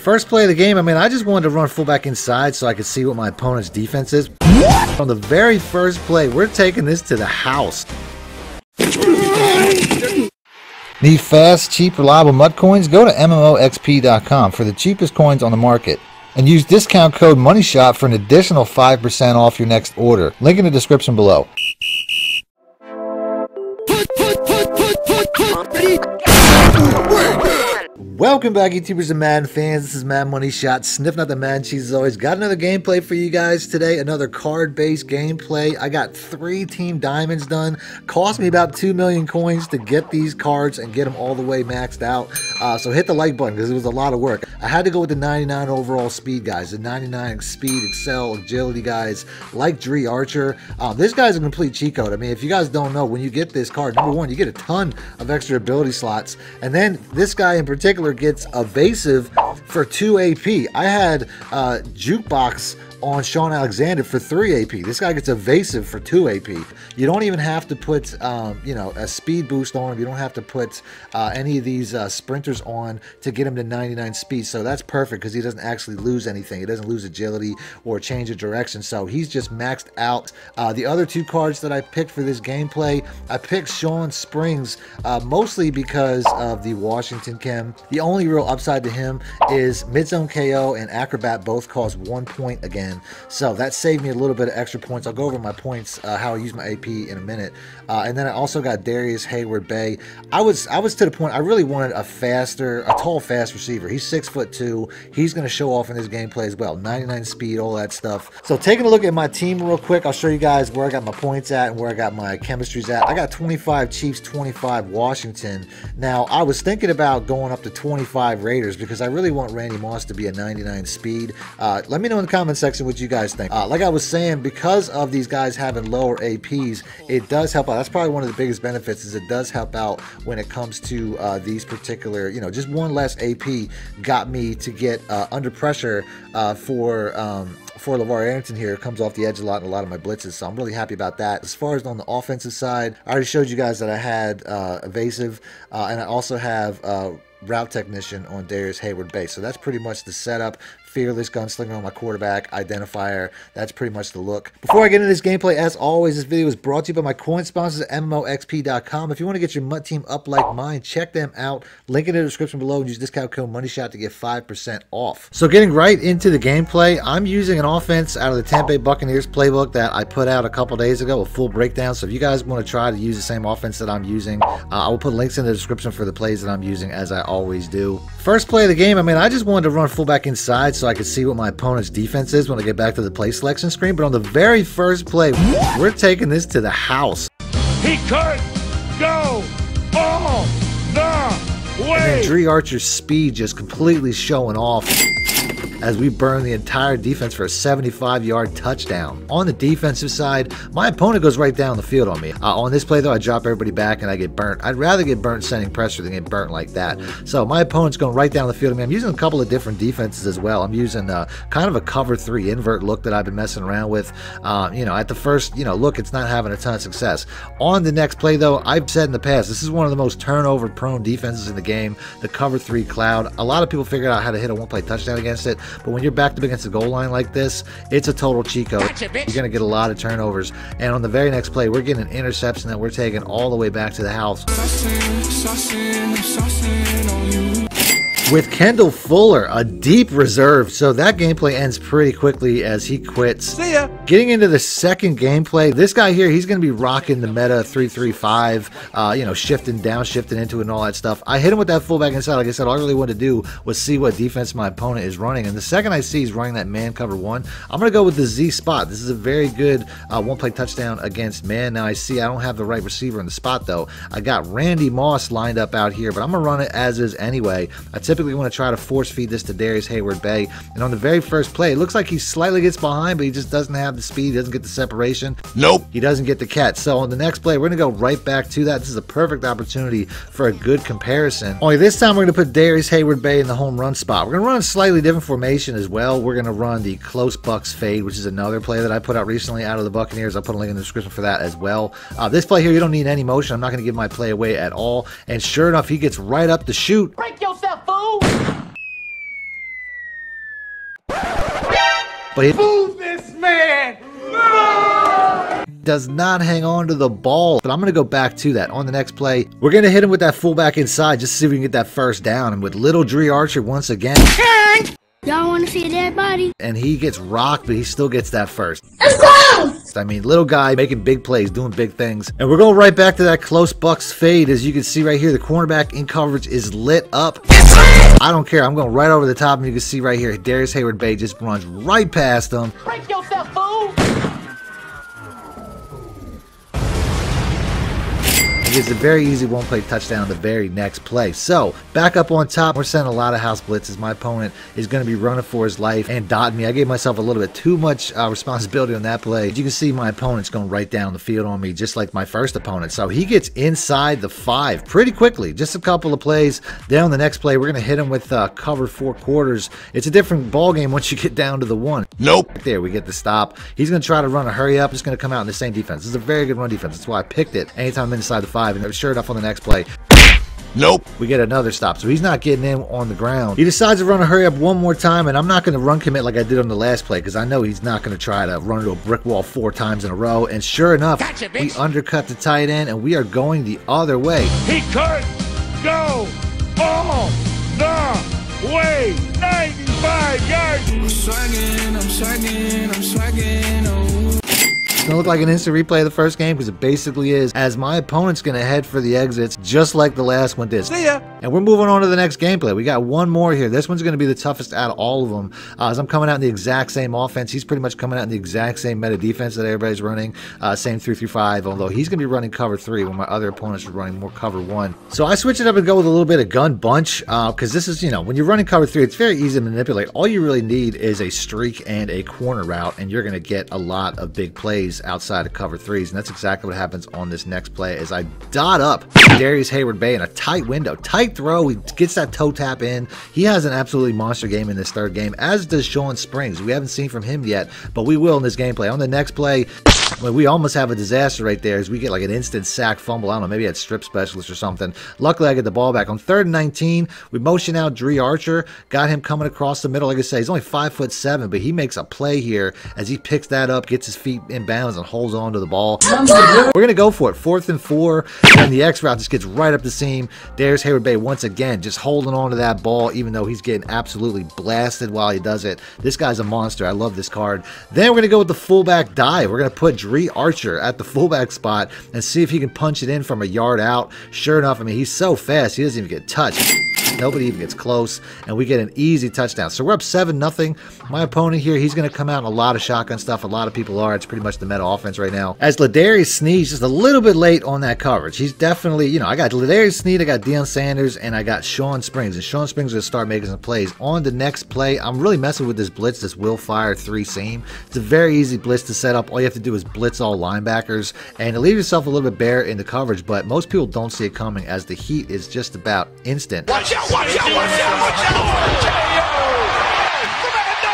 First play of the game, I mean, I just wanted to run fullback inside so I could see what my opponent's defense is. On the very first play, we're taking this to the house. Need fast, cheap, reliable mud coins? Go to MMOXP.com for the cheapest coins on the market. And use discount code MONEYSHOT for an additional 5% off your next order. Link in the description below. Welcome back, YouTubers and Madden fans. This is Mad Money Shot, sniffing out the Madden cheese as always. Got another gameplay for you guys today, another card-based gameplay. I got 3 team diamonds done. Cost me about 2 million coins to get these cards and get them all the way maxed out. So hit the like button because it was a lot of work. I had to go with the 99 overall speed guys, the 99 speed, excel, agility guys like Dri Archer. This guy's a complete cheat code. I mean, if you guys don't know, when you get this card, number one, you get a ton of extra ability slots. And then this guy in particular gets evasive for 2 AP. I had jukebox on Shawn Alexander for 3 AP. This guy gets evasive for 2 AP. You don't even have to put, you know, a speed boost on him. You don't have to put any of these sprinters on to get him to 99 speed. So that's perfect because he doesn't actually lose anything. He doesn't lose agility or change of direction. So he's just maxed out. The other 2 cards that I picked for this gameplay, I picked Shawn Springs mostly because of the Washington chem. The only real upside to him is mid-zone KO and Acrobat both cost 1 point again. So that saved me a little bit of extra points. I'll go over my points, how I use my AP in a minute. And then I also got Darrius Heyward-Bey. I was to the point I really wanted a tall, fast receiver. He's 6'2". He's going to show off in this gameplay as well. 99 speed, all that stuff. So taking a look at my team real quick, I'll show you guys where I got my points at and where I got my chemistries at. I got 25 Chiefs, 25 Washington. Now I was thinking about going up to 25 Raiders because I really want Randy Moss to be a 99 speed. Let me know in the comment section what you guys think. Like I was saying, because of these guys having lower APs, it does help out. That's probably one of the biggest benefits is it does help out when it comes to these particular, you know, just 1 less AP got me to get under pressure for LeVar Arrington here. It comes off the edge a lot in a lot of my blitzes, so I'm really happy about that. As far as on the offensive side, I already showed you guys that I had evasive, and I also have route technician on Darrius Heyward-Bey. So that's pretty much the setup. Fearless gunslinger on my quarterback, identifier. That's pretty much the look. Before I get into this gameplay, as always, this video is brought to you by my coin sponsors at MMOXP.com. If you want to get your mud team up like mine, check them out. Link in the description below and use discount code MONEYSHOT to get 5% off. So getting right into the gameplay, I'm using an offense out of the Tampa Bay Buccaneers playbook that I put out a couple days ago, a full breakdown. So if you guys want to try to use the same offense that I'm using, I will put links in the description for the plays that I'm using as I always do. First play of the game, I mean, I just wanted to run fullback inside so I could see what my opponent's defense is when I get back to the play selection screen. But on the very first play, we're taking this to the house. He could go all the way. And then Dri Archer's speed just completely showing off as we burn the entire defense for a 75-yard touchdown. On the defensive side, my opponent goes right down the field on me. On this play, though, I drop everybody back and I get burnt. I'd rather get burnt sending pressure than get burnt like that. So my opponent's going right down the field. I mean, I'm using a couple of different defenses as well. I'm using kind of a cover 3 invert look that I've been messing around with. You know, at the first, you know, look, it's not having a ton of success. On the next play, though, I've said in the past, this is one of the most turnover-prone defenses in the game, the cover 3 cloud. A lot of people figured out how to hit a one-play touchdown against it. But when you're backed up against the goal line like this, it's a total cheat code. Gotcha, you're going to get a lot of turnovers. And on the very next play, we're getting an interception that we're taking all the way back to the house. Saucing on you. With Kendall Fuller, a deep reserve. So that gameplay ends pretty quickly as he quits. See ya. Getting into the second gameplay, this guy here, he's going to be rocking the meta 3-3-5, you know, shifting, down shifting into it and all that stuff. I hit him with that fullback inside. Like I said, all I really wanted to do was see what defense my opponent is running. And the second I see he's running that man cover 1, I'm going to go with the Z spot. This is a very good one-play touchdown against man. Now I see I don't have the right receiver in the spot, though. I got Randy Moss lined up out here, but I'm going to run it as is anyway. I typically want to try to force feed this to Darrius Heyward-Bey, and on the very first play, it looks like he slightly gets behind, but he just doesn't have the speed, doesn't get the separation. Nope. He doesn't get the catch. So on the next play, we're going to go right back to that. This is a perfect opportunity for a good comparison. Only this time, we're going to put Darrius Heyward-Bey in the home run spot. We're going to run a slightly different formation as well. We're going to run the close Bucks fade, which is another play that I put out recently out of the Buccaneers. I'll put a link in the description for that as well. This play here, you don't need any motion. I'm not going to give my play away at all, and sure enough, he gets right up the chute. Break yourself, fool! but he move this man. Does not hang on to the ball. But I'm going to go back to that on the next play. We're going to hit him with that fullback inside just to see if we can get that first down. And with little Dri Archer once again. Y'all want to see a dead body? And he gets rocked, but he still gets that first. Let's go! I mean, little guy making big plays, doing big things. And we're going right back to that close Bucks fade. As you can see right here, the cornerback in coverage is lit up. I don't care. I'm going right over the top. And you can see right here, Darrius Heyward-Bey just runs right past him. Break yourself, fool! It is a very easy one-play touchdown the very next play. So, back up on top, we're sending a lot of house blitzes. My opponent is going to be running for his life and dotting me. I gave myself a little bit too much responsibility on that play. As you can see, my opponent's going right down the field on me, just like my first opponent. So, he gets inside the 5 pretty quickly. Just a couple of plays. Then on the next play, we're going to hit him with cover 4/4. It's a different ball game once you get down to the 1. Nope. Right there, we get the stop. He's going to try to run a hurry up. It's going to come out in the same defense. It's a very good run defense. That's why I picked it. Anytime I'm inside the 5. And sure enough, on the next play, nope, we get another stop. So he's not getting in on the ground. He decides to run a hurry up one more time, and I'm not going to run commit like I did on the last play because I know he's not going to try to run into a brick wall 4 times in a row. And sure enough, gotcha, we undercut the tight end, and we are going the other way. He could go all the way, 95 yards. I'm swagging, I'm swagging, I'm swagging. Oh. It's going to look like an instant replay of the first game because it basically is, as my opponent's going to head for the exits just like the last one did. See ya! And we're moving on to the next gameplay. We got one more here. This one's going to be the toughest out of all of them. As I'm coming out in the exact same offense, he's pretty much coming out in the exact same meta defense that everybody's running. Same 3-5, although he's going to be running cover 3 when my other opponents are running more cover 1. So I switch it up and go with a little bit of gun bunch because this is, you know, when you're running cover 3, it's very easy to manipulate. All you really need is a streak and a corner route, and you're going to get a lot of big plays outside of cover 3s, and that's exactly what happens on this next play as I dot up Darrius Heyward-Bey in a tight window. Tight throw, he gets that toe tap in. He has an absolutely monster game in this third game, as does Shawn Springs. We haven't seen from him yet, but we will in this gameplay. On the next play, we almost have a disaster right there as we get like an instant sack fumble. I don't know, maybe I had strip specialist or something. Luckily, I get the ball back. On 3rd and 19, we motion out Dri Archer, got him coming across the middle. Like I say, he's only 5'7", but he makes a play here as he picks that up, gets his feet in bounds, and holds on to the ball. We're going to go for it. 4th and 4. And the X route just gets right up the seam. There's Heyward-Bey once again just holding on to that ball, even though he's getting absolutely blasted while he does it. This guy's a monster. I love this card. Then we're going to go with the fullback dive. We're going to put Dri Archer at the fullback spot and see if he can punch it in from a yard out. Sure enough, I mean, he's so fast, he doesn't even get touched. Nobody even gets close, and we get an easy touchdown. So we're up 7-0. My opponent here, he's going to come out in a lot of shotgun stuff. A lot of people are. It's pretty much the meta offense right now. As L'Jarius Sneed just a little bit late on that coverage. He's definitely, you know, I got L'Jarius Sneed, I got Deion Sanders, and I got Shawn Springs. And Shawn Springs is going to start making some plays. On the next play, I'm really messing with this blitz, this will fire 3 seam. It's a very easy blitz to set up. All you have to do is blitz all linebackers and leave yourself a little bit bare in the coverage, but most people don't see it coming as the heat is just about instant. Watch out, watch out, watch out, watch out, watch out.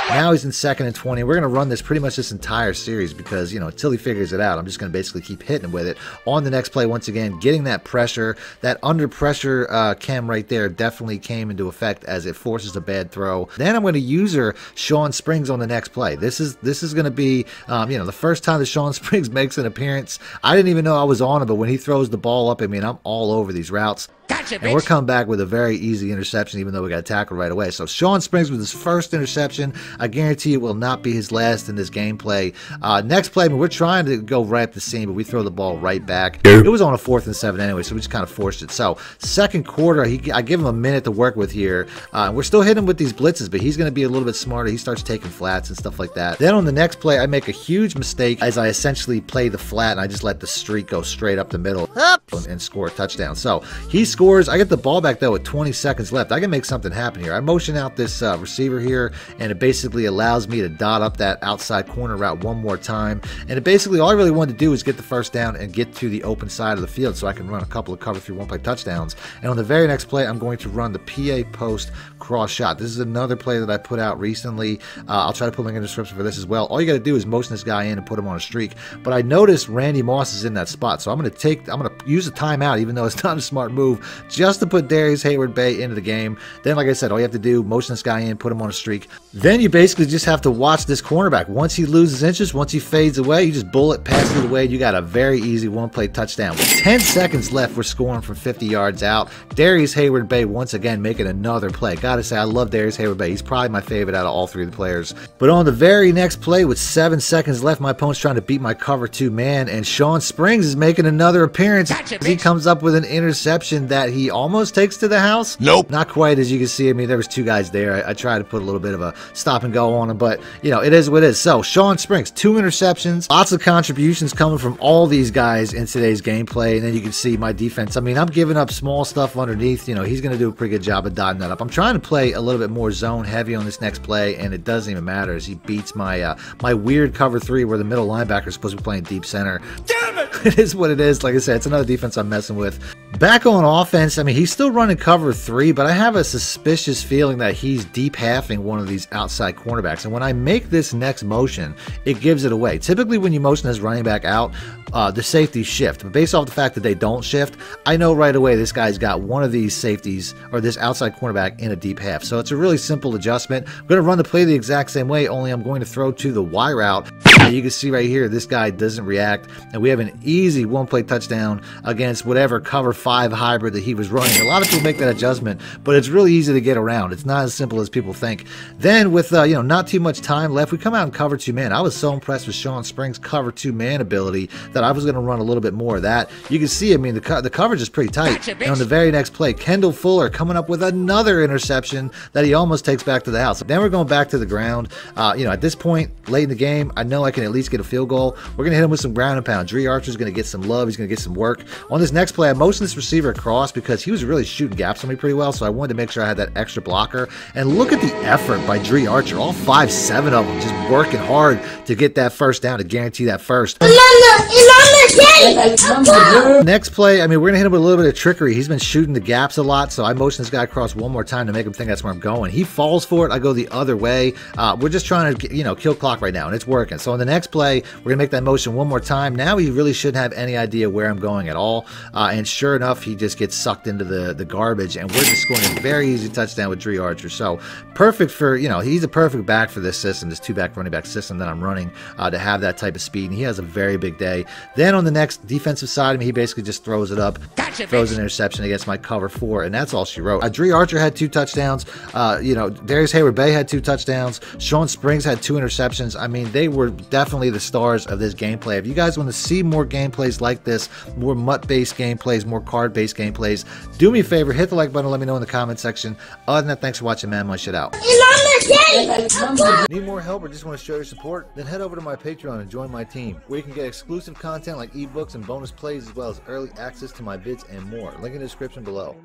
Now he's in 2nd and 20. We're going to run this pretty much this entire series because, you know, until he figures it out, I'm just going to basically keep hitting him with it. On the next play, once again, getting that pressure, that under pressure cam right there definitely came into effect as it forces a bad throw. Then I'm going to use her Shawn Springs on the next play. This is going to be, you know, the first time that Shawn Springs makes an appearance. I didn't even know I was on him, but when he throws the ball up at me, and I'm all over these routes. Gotcha, and we're coming back with a very easy interception, even though we got tackled right away. So Shawn Springs with his first interception. I guarantee it will not be his last in this gameplay. Next play, I mean, we're trying to go right up the seam, but we throw the ball right back. It was on a 4th and 7 anyway, so we just kind of forced it. So 2nd quarter, I give him a minute to work with here. We're still hitting him with these blitzes, but he's going to be a little bit smarter. He starts taking flats and stuff like that. Then on the next play, I make a huge mistake as I essentially play the flat, and I just let the streak go straight up the middle and score a touchdown. So he's scores. I get the ball back though with 20 seconds left. I can make something happen here. I motion out this receiver here, and it basically allows me to dot up that outside corner route one more time. And it basically, all I really wanted to do is get the first down and get to the open side of the field so I can run a couple of cover 3 1-play touchdowns. And on the very next play, I'm going to run the PA post cross shot. This is another play that I put out recently. I'll try to put link in the description for this as well. All you got to do is motion this guy in and put him on a streak. But I noticed Randy Moss is in that spot, so I'm going to use a timeout, even though it's not a smart move. just to put Darrius Heyward-Bey into the game. Then, like I said, all you have to do, motion this guy in, put him on a streak. Then you basically just have to watch this cornerback. Once he loses interest, once he fades away, you just bullet pass it away. You got a very easy one-play touchdown. With 10 seconds left, we're scoring from 50 yards out. Darrius Heyward-Bey once again making another play. Gotta say, I love Darrius Heyward-Bey. He's probably my favorite out of all three of the players. But on the very next play, with 7 seconds left, my opponent's trying to beat my cover two man, and Shawn Springs is making another appearance. Gotcha, he comes up with an interception that he almost takes to the house. Nope. Not quite, as you can see. I mean, there was two guys there. I tried to put a little bit of a stop and go on him, but, you know, it is what it is. So, Shawn Springs, 2 interceptions. Lots of contributions coming from all these guys in today's gameplay, and then you can see my defense. I mean, I'm giving up small stuff underneath. You know, he's going to do a pretty good job of dotting that up. I'm trying to play a little bit more zone heavy on this next play, and it doesn't even matter as he beats my, my weird cover three where the middle linebacker is supposed to be playing deep center. Damn it! It is what it is. Like I said, it's another defense I'm messing with. Back on offense, I mean, he's still running cover three, but I have a suspicious feeling that he's deep halfing one of these outside cornerbacks. And when I make this next motion, it gives it away. Typically, when you motion this running back out, the safeties shift. But based off the fact that they don't shift, I know right away this guy's got one of these safeties or this outside cornerback in a deep half. So it's a really simple adjustment. I'm going to run the play the exact same way, only I'm going to throw to the Y route. Now you can see right here, this guy doesn't react. And we have an easy one-play touchdown against whatever cover five hybrid that he was running. A lot of people make that adjustment, but it's really easy to get around. It's not as simple as people think. Then with you know, not too much time left, we come out and cover two man. I was so impressed with Shawn Springs' cover two man ability that I was going to run a little bit more of that. You can see, I mean, the coverage is pretty tight. Gotcha, and on the very next play, Kendall Fuller coming up with another interception that he almost takes back to the house. Then we're going back to the ground. You know, at this point, late in the game, I know I can at least get a field goal. We're going to hit him with some ground and pound. Dri Archer's going to get some love. He's going to get some work. On this next play, I motioned this receiver across because he was really shooting gaps on me pretty well, so I wanted to make sure I had that extra blocker. And look at the effort by Dri Archer. All 5, 7 of them just working hard to get that first down, to guarantee that first. Next play, I mean, we're going to hit him with a little bit of trickery. He's been shooting the gaps a lot, so I motion this guy across one more time to make him think that's where I'm going. He falls for it. I go the other way. We're just trying to, you know, kill clock right now, and it's working. So on the next play, we're going to make that motion one more time. Now he really shouldn't have any idea where I'm going at all. And sure enough, he just gets sucked into the garbage, and we're just scoring a very easy touchdown with Dri Archer. So perfect for, you know, he's a perfect back for this system, this two-back running back system that I'm running, to have that type of speed, and he has a very big day. Then on the next defensive side, I mean, he basically just throws it up, throws an interception against my cover four, and that's all she wrote. Dri Archer had 2 touchdowns. You know, Darrius Heyward-Bey had 2 touchdowns. Shawn Springs had 2 interceptions. I mean, they were definitely the stars of this gameplay. If you guys want to see more gameplays like this, more mutt-based gameplays, more card-based gameplays, do me a favor, hit the like button, let me know in the comment section. Other than that, thanks for watching Mad Money Shot out. Need more help or just want to show your support? Then head over to my Patreon and join my team, where you can get exclusive content like ebooks and bonus plays, as well as early access to my bids and more. Link in the description below.